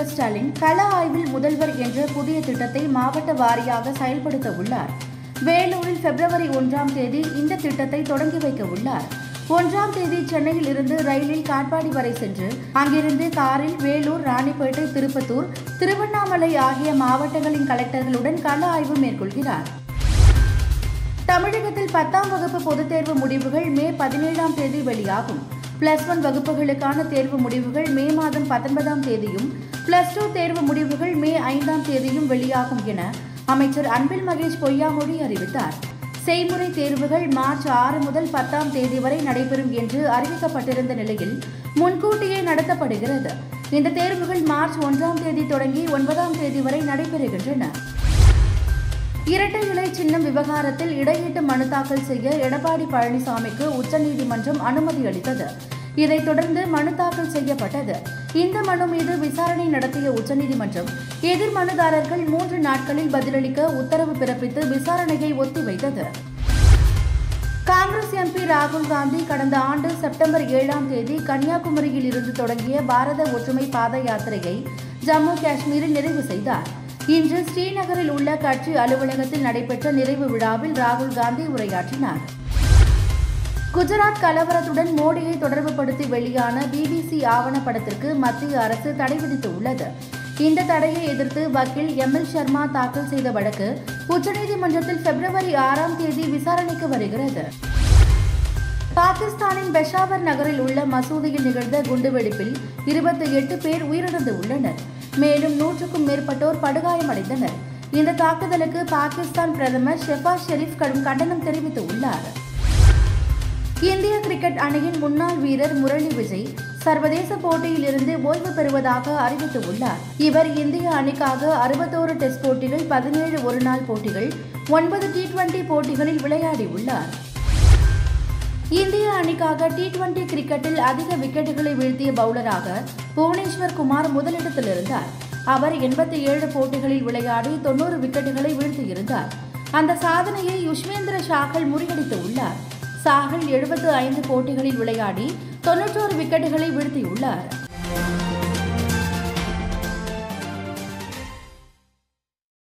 मुக ஸ்டாலின் கள ஆய்வில் முதல்வர் என்ற புதிய திட்டத்தை மாவட்ட வாரியாக செயல்படுத்த உள்ளார். வேலூரில் பிப்ரவரி 1ஆம் தேதி இந்த திட்டத்தை தொடங்கி வைக்க உள்ளார். 1ஆம் தேதி சென்னையில் இருந்து ரயிலில் காட்பாடி வரை சென்று அங்கிருந்து காரில் வேலூர், ராணிப்பேட்டை, திருப்பத்தூர், திருவண்ணாமலை ஆகிய மாவட்டங்களின் கலெக்டர்களுடன் கள ஆய்வு மேற்கொள்கிறார். தமிழகத்தில் 10ஆம் வகுப்பு பொதுத் தேர்வு முடிவுகள் மே 17ஆம் தேதி வெளியாகும். பிளஸ் 1 வகுப்புகளுக்கான தேர்வு முடிவுகள் மே மாதம் 19ஆம் தேதியும் பிளஸ் 2 தேர்வு முடிவுகள் மே 5ஆம் தேதியும் வெளியாகும் என அமைச்சர் அன்பில் மகேஷ் பொய்யாமொழி அறிவித்தார். செய்முறை தேர்வுகள் மார்ச் 6 முதல் 10ஆம் தேதி வரை நடைபெறும் என்று அறிவிக்கப்பட்டிருந்த நிலையில் முன்கூட்டியே நடத்தப்படுகிறது. இந்த தேர்வுகள் மார்ச் 1ஆம் தேதி தொடங்கி 9ஆம் தேதி வரை நடைபெறுகின்றன. இரட்டை இலை சின்னம் விவகாரத்தில் இடையீட்டு மனு தாக்கல் செய்ய எடப்பாடி பழனிசாமிக்கு உச்சநீதிமன்றம் அனுமதி அளித்தது. இதைத் தொடர்ந்து மனு தாக்கல் செய்யப்பட்டது. இந்த மனு மீது விசாரணை நடத்திய உச்சநீதிமன்றம் எதிர் மனுதாரர்கள் 3 நாட்களில் பதிலளிக்க உத்தரவு பிறப்பித்து விசாரணையை ஒத்திவைத்தது. காங்கிரஸ் எம்பி ராகுல் காந்தி கடந்த ஆண்டு செப்டம்பர் 7ஆம் தேதி கன்னியாகுமரியில் இருந்து தொடங்கிய பாரத ஒற்றுமை பாத யாத்திரையை ஜம்மு காஷ்மீரில் நிறைவு செய்தார். இன்று ஸ்ரீநகரில் உள்ள கட்சி அலுவலகத்தில் நடைபெற்ற நிறைவு விழாவில் ராகுல் காந்தி உரையாற்றினார். குஜராத் கலவரத்துடன் மோடியை தொடர்புபடுத்தி வெளியான பிபிசி ஆவணப்படத்திற்கு மத்திய அரசு தடை விதித்துள்ளது. இந்த தடையை எதிர்த்து வக்கீல் எம்எல் சர்மா தாக்கல் செய்த வழக்கு உச்சநீதிமன்றத்தில் பிப்ரவரி 6ஆம் தேதி விசாரணைக்கு வருகிறது. பாகிஸ்தானின் பெஷாவர் நகரில் உள்ள மசூதியில் நிகழ்ந்த குண்டுவெடிப்பில் 28 பேர் உயிரிழந்து உள்ளனர். மேலும் 100க்கும் மேற்பட்டோர் படுகாயமடைந்தனர். இந்த தாக்குதலுக்கு பாகிஸ்தான் பிரதமர் ஷெபாஸ் ஷெரீப் கடும் கண்டனம் தெரிவித்துள்ளார். இந்திய கிரிக்கெட் அணியின் முன்னாள் வீரர் முரளி விஜய் சர்வதேச போட்டியில் இருந்து ஓய்வு பெறுவதாக அறிவித்துள்ளார். இவர் இந்திய அணிக்காக 61 டெஸ்ட் போட்டிகள், 17 ஒருநாள் போட்டிகள், 9 T20 போட்டிகளில் விளையாடியுள்ளார். இந்திய அணிக்காக T20 கிரிக்கெட்டில் அதிக விக்கெட்டுகளை வீழ்த்திய பவுலராக புவனேஸ்வர் குமார் முதலிடத்தில் இருந்தார். அவர் 87 போட்டிகளில் விளையாடி 90 விக்கெட்டுகளை வீழ்த்தியிருந்தார். அந்த சாதனையை யுஷ்வேந்திர சாகல் முறியடித்து உள்ளார். சாகல் 75 போட்டிகளில் விளையாடி 91 விக்கெட்டுகளை வீழ்த்தியுள்ளார்.